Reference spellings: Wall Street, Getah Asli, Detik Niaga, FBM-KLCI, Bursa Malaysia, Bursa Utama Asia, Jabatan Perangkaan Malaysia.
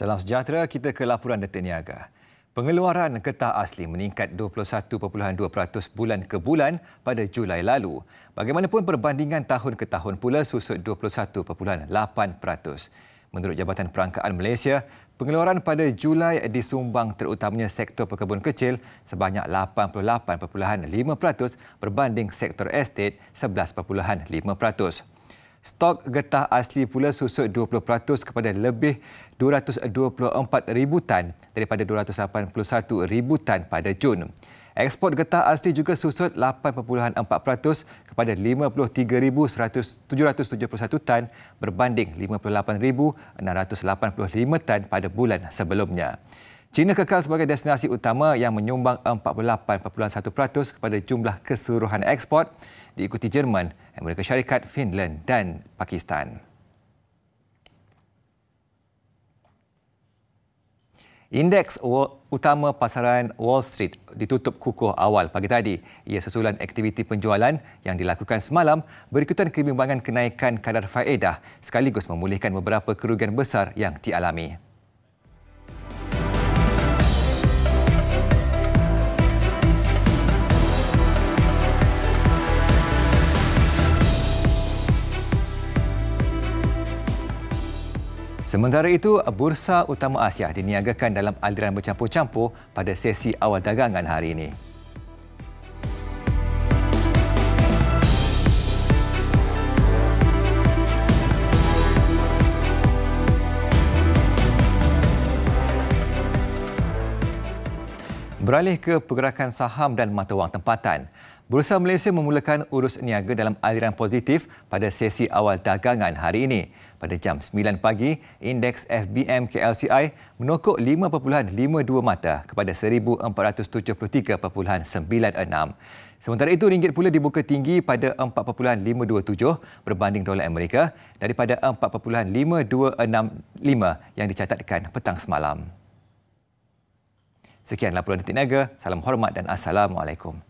Salam sejahtera, kita ke laporan Detik Niaga. Pengeluaran getah asli meningkat 21.2% bulan ke bulan pada Julai lalu. Bagaimanapun perbandingan tahun ke tahun pula susut 21.8%. Menurut Jabatan Perangkaan Malaysia, pengeluaran pada Julai disumbang terutamanya sektor perkebun kecil sebanyak 88.5% berbanding sektor estate 11.5%. Stok getah asli pula susut 20% kepada lebih 224,000 tan daripada 281,000 tan pada Jun. Ekspor getah asli juga susut 8.4% kepada 53,771 tan berbanding 58,685 tan pada bulan sebelumnya. China kekal sebagai destinasi utama yang menyumbang 48.1% kepada jumlah keseluruhan ekspor, diikuti Jerman, Amerika Syarikat, Finland dan Pakistan. Indeks utama pasaran Wall Street ditutup kukuh awal pagi tadi. Ia susulan aktiviti penjualan yang dilakukan semalam berikutan kebimbangan kenaikan kadar faedah sekaligus memulihkan beberapa kerugian besar yang dialami. Sementara itu, bursa utama Asia diniagakan dalam aliran bercampur-campur pada sesi awal dagangan hari ini. Beralih ke pergerakan saham dan mata wang tempatan. Bursa Malaysia memulakan urus niaga dalam aliran positif pada sesi awal dagangan hari ini. Pada jam 9 pagi, indeks FBM-KLCI menokok 5.52 mata kepada 1,473.96. Sementara itu, ringgit pula dibuka tinggi pada 4.527 berbanding dolar Amerika daripada 4.5265 yang dicatatkan petang semalam. Sekian laporan Detik Niaga. Salam hormat dan Assalamualaikum.